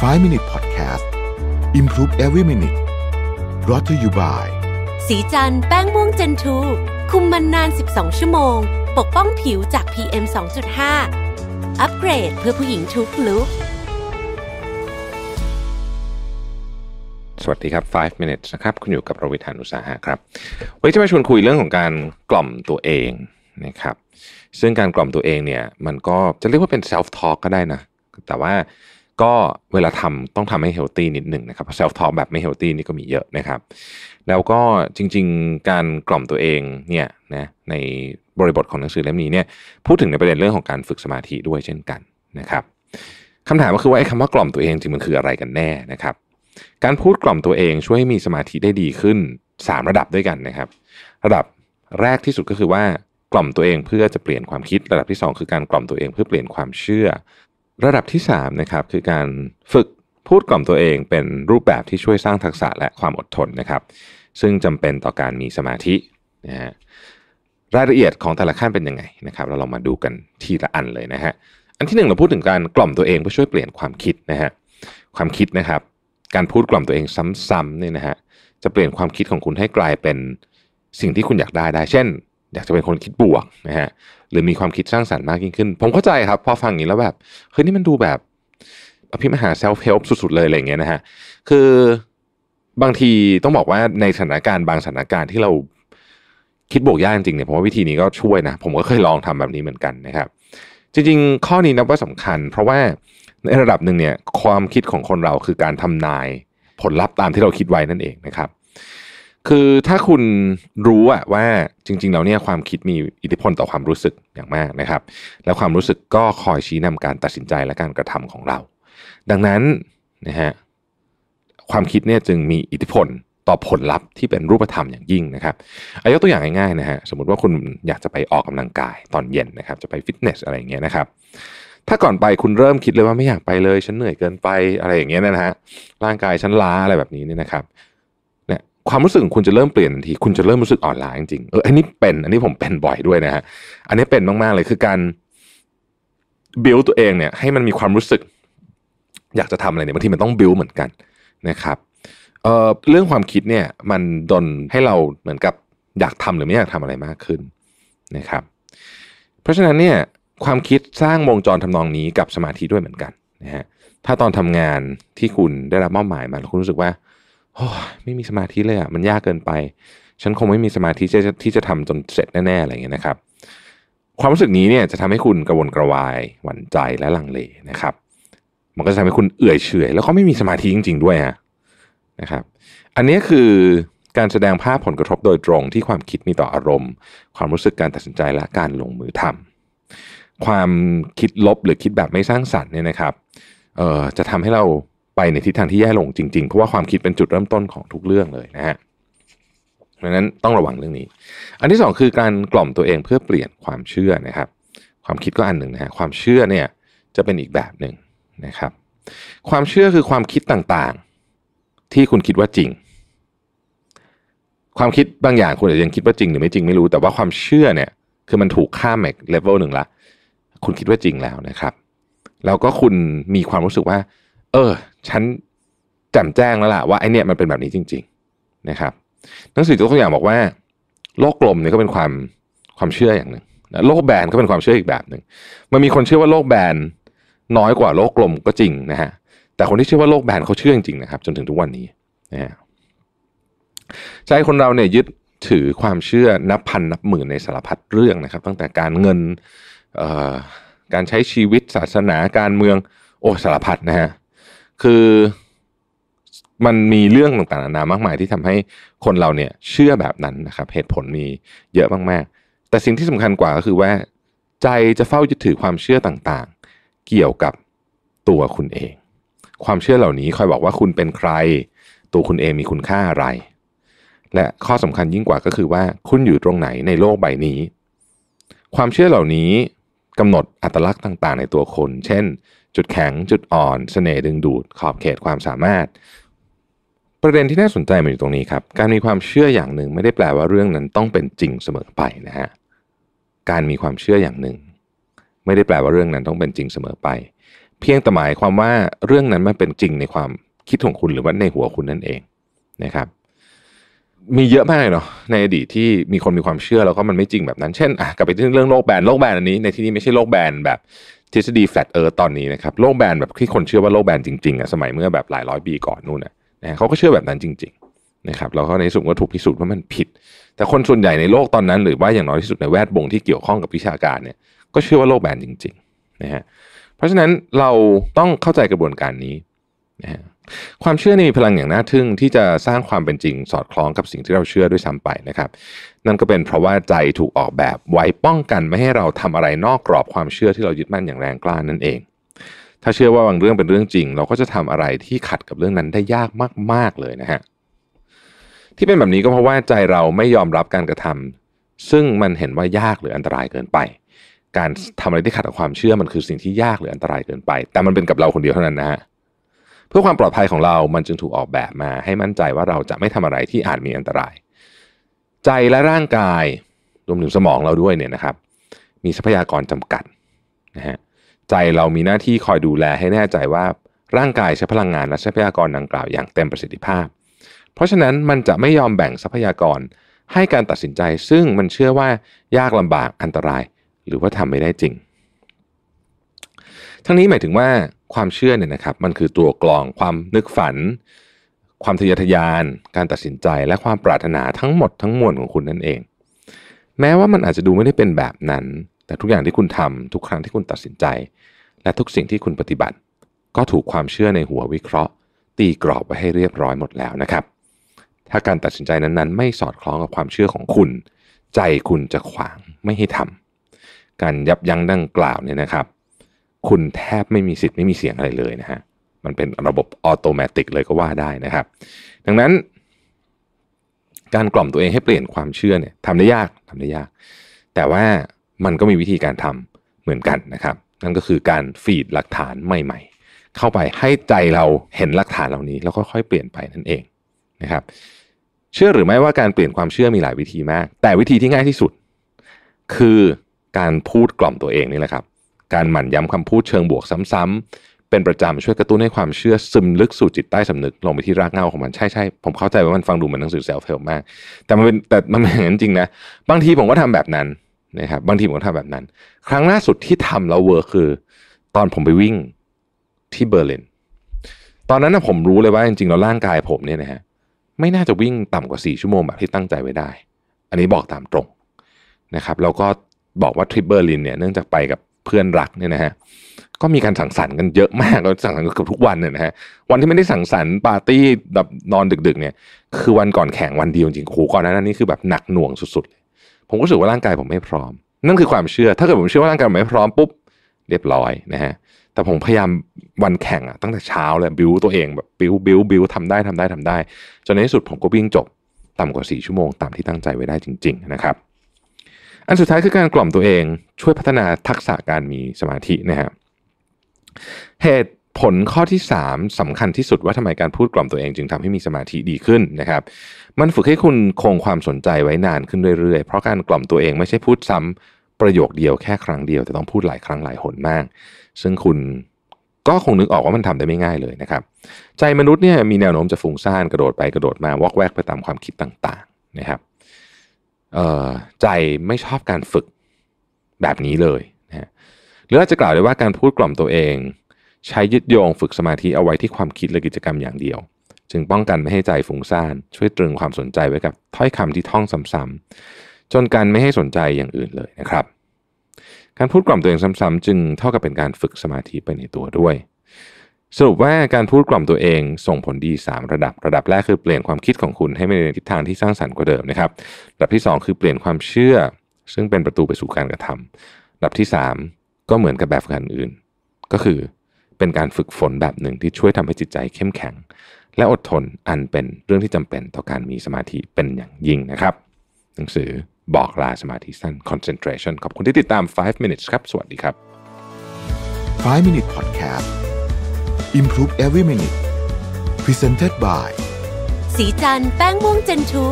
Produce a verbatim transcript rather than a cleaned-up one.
ไฟว์ มินิท พอดแคสต์ Improve Every Minute Brought to you by สีจันแป้งม่วงเจนทูคุมมันนานสิบสองชั่วโมงปกป้องผิวจาก พี เอ็ม สองจุดห้า อัปเกรดเพื่อผู้หญิงทุกลุคสวัสดีครับ ไฟว์ มินิทส์ นะครับคุณอยู่กับประวิธานอุตสาหะครับวันนี้จะมาชวนคุยเรื่องของการกล่อมตัวเองนะครับซึ่งการกล่อมตัวเองเนี่ยมันก็จะเรียกว่าเป็น self talk ก็ได้นะแต่ว่าก็เวลาทำต้องทำให้ healthy นิดหนึ่งนะครับ self talk แบบไม่ healthy นี่ก็มีเยอะนะครับแล้วก็จริงๆการกล่อมตัวเองเนี่ยนะในบริบทของหนังสือเล่มนี้เนี่ยพูดถึงในประเด็นเรื่องของการฝึกสมาธิด้วยเช่นกันนะครับคำถามก็คือว่าไอ้คำว่ากล่อมตัวเองจริงมันคืออะไรกันแน่นะครับการพูดกล่อมตัวเองช่วยให้มีสมาธิได้ดีขึ้นสามระดับด้วยกันนะครับระดับแรกที่สุดก็คือว่ากล่อมตัวเองเพื่อจะเปลี่ยนความคิดระดับที่สองคือการกล่อมตัวเองเพื่อเปลี่ยนความเชื่อระดับที่สามนะครับคือการฝึกพูดกล่อมตัวเองเป็นรูปแบบที่ช่วยสร้างทักษะและความอดทนนะครับซึ่งจำเป็นต่อการมีสมาธินะฮะรายละเอียดของแต่ละขั้นเป็นยังไงนะครับเราลองมาดูกันทีละอันเลยนะฮะอันที่หนึ่งเราพูดถึงการกล่อมตัวเองเพื่อช่วยเปลี่ยนความคิดนะฮะความคิดนะครับการพูดกล่อมตัวเองซ้ำๆเนี่ยนะฮะจะเปลี่ยนความคิดของคุณให้กลายเป็นสิ่งที่คุณอยากได้ได้เช่นอยากจะเป็นคนคิดบวกนะฮะหรือมีความคิดสร้างสรรค์มากยิ่งขึ้นผมเข้าใจครับพอฟังอย่างนี้แล้วแบบเฮ้ยนี่มันดูแบบอภิมหาเซลฟ์เฮลป์สุดๆเลยอะไรอย่างเงี้ยนะฮะคือบางทีต้องบอกว่าในสถานการณ์บางสถานการณ์ที่เราคิดบวกยากจริงเนี่ยผมว่าวิธีนี้ก็ช่วยนะผมก็เคยลองทำแบบนี้เหมือนกันนะครับจริงๆข้อนี้นับว่าสำคัญเพราะว่าในระดับหนึ่งเนี่ยความคิดของคนเราคือการทำนายผลลัพธ์ตามที่เราคิดไว้นั่นเองนะครับคือถ้าคุณรู้อะว่าจริงๆแล้วเนี่ยความคิดมีอิทธิพลต่อความรู้สึกอย่างมากนะครับแล้วความรู้สึกก็คอยชี้นำการตัดสินใจและการกระทำของเราดังนั้นนะฮะความคิดเนี่ยจึงมีอิทธิพลต่อผลลัพธ์ที่เป็นรูปธรรมอย่างยิ่งนะครับเอายกตัวอย่างง่ายๆนะฮะสมมติว่าคุณอยากจะไปออกกำลังกายตอนเย็นนะครับจะไปฟิตเนสอะไรอย่างเงี้ยนะครับถ้าก่อนไปคุณเริ่มคิดเลยว่าไม่อยากไปเลยฉันเหนื่อยเกินไปอะไรอย่างเงี้ยนะฮะร่างกายฉันล้าอะไรแบบนี้เนี่ยนะครับเนี่ยความรู้สึกของคุณจะเริ่มเปลี่ยนทันทีคุณจะเริ่มรู้สึกอ่อนล้าจริงๆเอออันนี้เป็นอันนี้ผมเป็นบ่อยด้วยนะฮะอันนี้เป็นมากๆเลยคือการบิวตัวเองเนี่ยให้มันมีความรู้สึกอยากจะทำอะไรเนี่ยบางทีมันต้องบิวเหมือนกันนะครับเอ่อเรื่องความคิดเนี่ยมันดลให้เราเหมือนกับอยากทำหรือไม่อยากทำอะไรมากขึ้นนะครับเพราะฉะนั้นเนี่ยความคิดสร้างวงจรทำนองนี้กับสมาธิด้วยเหมือนกันนะฮะถ้าตอนทำงานที่คุณได้รับมอบหมายมาแล้วคุณรู้สึกว่าโอ้ไม่มีสมาธิเลยอ่ะมันยากเกินไปฉันคงไม่มีสมาธิที่จะที่จะทำจนเสร็จแน่ๆอะไรอย่างเงี้ยนะครับความรู้สึกนี้เนี่ยจะทำให้คุณกระวนกระวายหวั่นใจและลังเลนะครับมันก็จะทำให้คุณเอื่อยเฉยแล้วก็ไม่มีสมาธิจริงๆด้วยฮะนะครับอันนี้คือการแสดงภาพผลกระทบโดยตรงที่ความคิดมีต่ออารมณ์ความรู้สึกการตัดสินใจและการลงมือทำความคิดลบหรือคิดแบบไม่สร้างสรรค์เนี่ยนะครับเอ่อจะทำให้เราไปในทิศทางที่แย่ลงจริงๆเพราะว่าความคิดเป็นจุดเริ่มต้นของทุกเรื่องเลยนะฮะดังนั้นต้องระวังเรื่องนี้อันที่สองคือการกล่อมตัวเองเพื่อเปลี่ยนความเชื่อนะครับความคิดก็อันหนึ่งนะฮะความเชื่อเนี่ยจะเป็นอีกแบบหนึ่งนะครับความเชื่อคือความคิดต่างๆที่คุณคิดว่าจริงความคิดบางอย่างคุณอาจจะยังคิดว่าจริงหรือไม่จริงไม่รู้แต่ว่าความเชื่อเนี่ยคือมันถูกข้ามไปเลเวลหนึ่งละคุณคิดว่าจริงแล้วนะครับแล้วก็คุณมีความรู้สึกว่าเออฉันแจ่มแจ้งแล้วล่ะว่าไอเนี่ยมันเป็นแบบนี้จริงๆนะครับหนังสือยกตัวอย่างบอกว่าโลกกลมเนี่ยก็เป็นความความเชื่ออย่างหนึ่งโลกแบนก็เป็นความเชื่ออีกแบบหนึ่งมันมีคนเชื่อว่าโลกแบนน้อยกว่าโลกกลมก็จริงนะฮะแต่คนที่เชื่อว่าโลกแบนเขาเชื่อจริงๆนะครับจนถึงทุกวันนี้นะฮะใจคนเราเนี่ยยึดถือความเชื่อนับพันนับหมื่นในสารพัดเรื่องนะครับตั้งแต่การเงินการใช้ชีวิตศาสนาการเมืองโอ้สารพัดนะฮะคือมันมีเรื่องต่างๆนานามากมายที่ทำให้คนเราเนี่ยเชื่อแบบนั้นนะครับเหตุผลมีเยอะมากๆแต่สิ่งที่สำคัญกว่าก็คือว่าใจจะเฝ้ายึดถือความเชื่อต่างๆเกี่ยวกับตัวคุณเองความเชื่อเหล่านี้คอยบอกว่าคุณเป็นใครตัวคุณเองมีคุณค่าอะไรและข้อสำคัญยิ่งกว่าก็คือว่าคุณอยู่ตรงไหนในโลกใบนี้ความเชื่อเหล่านี้กำหนดอัตลักษณ์ต่างๆในตัวคนเช่นจุดแข็งจุดอ่อนเสน่ห์ดึงดูดขอบเขตความสามารถประเด็นที่น่าสนใจมันอยู่ตรงนี้ครับการมีความเชื่ออย่างหนึ่งไม่ได้แปลว่าเรื่องนั้นต้องเป็นจริงเสมอไปนะฮะการมีความเชื่ออย่างหนึ่งไม่ได้แปลว่าเรื่องนั้นต้องเป็นจริงเสมอไป เพียงแต่หมายความว่าเรื่องนั้นมันเป็นจริงในความคิดของคุณหรือว่าในหัวคุณนั่นเองนะครับมีเยอะมากเลยเนาะในอดีตที่มีคนมีความเชื่อแล้วก็มันไม่จริงแบบนั้นเช่นอ่ะกลับไปที่เรื่องโลกแบนโลกแบนอันนี้ในที่นี้ไม่ใช่โลกแบนแบบทฤษฎี flat earth ตอนนี้นะครับโลกแบนแบบที่คนเชื่อว่าโลกแบนจริงๆอ่ะสมัยเมื่อแบบหลายร้อยปีก่อนนู่นนะนะเขาก็เชื่อแบบนั้นจริงๆนะครับแล้วก็ในสุดก็ถูกพิสูจน์ว่ามันผิดแต่คนส่วนใหญ่ในโลกตอนนั้นหรือว่าอย่างน้อยที่สุดในแวดวงที่เกี่ยวข้องกับวิชาการเนี่ยก็เชื่อว่าโลกแบนจริงๆนะฮะเพราะฉะนั้นเราต้องเข้าใจกระบวนการนี้นะฮะความเชื่อนี่มีพลังอย่างน่าทึ่งที่จะสร้างความเป็นจริงสอดคล้องกับสิ่งที่เราเชื่อด้วยซ้ำไปนะครับนั่นก็เป็นเพราะว่าใจถูกออกแบบไว้ป้องกันไม่ให้เราทำอะไรนอกกรอบความเชื่อที่เรายึดมั่นอย่างแรงกล้านั่นเองถ้าเชื่อว่าบางเรื่องเป็นเรื่องจริงเราก็จะทำอะไรที่ขัดกับเรื่องนั้นได้ยากมากๆเลยนะฮะที่เป็นแบบนี้ก็เพราะว่าใจเราไม่ยอมรับการกระทำซึ่งมันเห็นว่ายากหรืออันตรายเกินไปการทำอะไรที่ขัดกับความเชื่อมันคือสิ่งที่ยากหรืออันตรายเกินไปแต่มันเป็นกับเราคนเดียวเท่านั้นนะฮะเพื่อความปลอดภัยของเรามันจึงถูกออกแบบมาให้มั่นใจว่าเราจะไม่ทำอะไรที่อาจมีอันตรายใจและร่างกายรวมถึงสมองเราด้วยเนี่ยนะครับมีทรัพยากรจำกัดนะฮะใจเรามีหน้าที่คอยดูแลให้แน่ใจว่าร่างกายใช้พลังงานและทรัพยากรดังกล่าวอย่างเต็มประสิทธิภาพเพราะฉะนั้นมันจะไม่ยอมแบ่งทรัพยากรให้การตัดสินใจซึ่งมันเชื่อว่ายากลำบากอันตรายหรือว่าทำไม่ได้จริงทั้งนี้หมายถึงว่าความเชื่อเนี่ยนะครับมันคือตัวกลองความนึกฝันความทะเยอทะยานการตัดสินใจและความปรารถนาทั้งหมดทั้งมวลของคุณนั่นเองแม้ว่ามันอาจจะดูไม่ได้เป็นแบบนั้นแต่ทุกอย่างที่คุณทำทุกครั้งที่คุณตัดสินใจและทุกสิ่งที่คุณปฏิบัติก็ถูกความเชื่อในหัววิเคราะห์ตีกรอบไว้ให้เรียบร้อยหมดแล้วนะครับถ้าการตัดสินใจนั้นๆไม่สอดคล้องกับความเชื่อของคุณใจคุณจะขวางไม่ให้ทำการยับยั้งดังกล่าวเนี่ยนะครับคุณแทบไม่มีสิทธิ์ไม่มีเสียงอะไรเลยนะฮะมันเป็นระบบออโตเมติกเลยก็ว่าได้นะครับดังนั้นการกล่อมตัวเองให้เปลี่ยนความเชื่อเนี่ยทำได้ยากทำได้ยากแต่ว่ามันก็มีวิธีการทำเหมือนกันนะครับนั่นก็คือการฟีดหลักฐานใหม่ๆเข้าไปให้ใจเราเห็นหลักฐานเหล่านี้แล้วก็ค่อยเปลี่ยนไปนั่นเองนะครับเชื่อหรือไม่ว่าการเปลี่ยนความเชื่อมีหลายวิธีมากแต่วิธีที่ง่ายที่สุดคือการพูดกล่อมตัวเองนี่แหละครับการหมั่นย้ำคำพูดเชิงบวกซ้ำๆเป็นประจำช่วยกระตุ้นให้ความเชื่อซึมลึกสู่จิตใต้สำนึกลงไปที่รากเหง้าของมันใช่ๆผมเข้าใจว่ามันฟังดูเหมือนหนังสือเซลฟ์เฮลป์มากแต่มันเป็นแต่มันไม่อย่างนั้นจริงนะบางทีผมก็ทำแบบนั้นนะครับบางทีผมก็ทำแบบนั้นครั้งล่าสุดที่ทำแล้วเวิร์คคือตอนผมไปวิ่งที่เบอร์ลินตอนนั้นนะผมรู้เลยว่าจริงๆแล้วร่างกายผมเนี่ยนะฮะไม่น่าจะวิ่งต่ำกว่าสี่ชั่วโมงแบบที่ตั้งใจไว้ได้อันนี้บอกตามตรงนะครับแล้วก็บอกว่าทริปเบอร์ลินเนี่ยเนื่องจากไปกับเพื่อนรักเนี่ยนะฮะก็มีการสังสรรค์กันเยอะมากเราสังสรรค์กันเกือบทุกวันเนี่ยนะฮะวันที่ไม่ได้สังสรรค์ปาร์ตี้แบบนอนดึกๆเนี่ยคือวันก่อนแข่งวันเดียวจริงๆโหก่อนหน้านั้นนี่คือแบบหนักหน่วงสุดๆเลยผมก็รู้สึกว่าร่างกายผมไม่พร้อมนั่นคือความเชื่อถ้าเกิดผมเชื่อว่าร่างกายผมไม่พร้อมปุ๊บเรียบร้อยนะฮะแต่ผมพยายามวันแข่งอ่ะตั้งแต่เช้าเลยบิวตัวเองแบบบิวบิวบิวทำได้ทำได้ทำได้จนในที่สุดผมก็วิ่งจบต่ำกว่าสี่ชั่วโมงตามที่ตั้งใจไว้ได้จริงๆนะครับอันสุดท้ายคือการกล่อมตัวเองช่วยพัฒนาทักษะการมีสมาธินะฮะเหตุผลข้อที่สามสำคัญที่สุดว่าทำไมการพูดกล่อมตัวเองจึงทำให้มีสมาธิดีขึ้นนะครับมันฝึกให้คุณคงความสนใจไว้นานขึ้นเรื่อยๆเพราะการกล่อมตัวเองไม่ใช่พูดซ้ำประโยคเดียวแค่ครั้งเดียวแต่ต้องพูดหลายครั้งหลายหนมากซึ่งคุณก็คงนึกออกว่ามันทำได้ไม่ง่ายเลยนะครับใจมนุษย์เนี่ยมีแนวโน้มจะฟุ้งซ่านกระโดดไปกระโดดมาวอกแวกไปตามความคิดต่างๆนะครับใจไม่ชอบการฝึกแบบนี้เลยนะฮะหรืออาจจะกล่าวได้ว่าการพูดกล่อมตัวเองใช้ยึดโยงฝึกสมาธิเอาไว้ที่ความคิดและกิจกรรมอย่างเดียวจึงป้องกันไม่ให้ใจฟุ้งซ่านช่วยตรึงความสนใจไว้กับถ้อยคำที่ท่องซ้ำๆจนการไม่ให้สนใจอย่างอื่นเลยนะครับการพูดกล่อมตัวเองซ้ำๆจึงเท่ากับเป็นการฝึกสมาธิไปในตัวด้วยสรุปว่าการพูดกล่อมตัวเองส่งผลดีสามระดับระดับแรกคือเปลี่ยนความคิดของคุณให้ไปในทิศทางที่สร้างสรรค์กว่าเดิมนะครับระดับที่สองคือเปลี่ยนความเชื่อซึ่งเป็นประตูไปสู่การกระทำระดับที่สามก็เหมือนกับแบบฝึกหัดอื่นก็คือเป็นการฝึกฝนแบบหนึ่งที่ช่วยทำให้จิตใจเข้มแข็งและอดทนอันเป็นเรื่องที่จำเป็นต่อการมีสมาธิเป็นอย่างยิ่งนะครับหนังสือบอกลาสมาธิสั้น concentration ขอบคุณที่ติดตามไฟว์ minutes ครับสวัสดีครับไฟว์ minutes podcast Improve every minute. Presented by สีจันแป้งม่วงเจนทู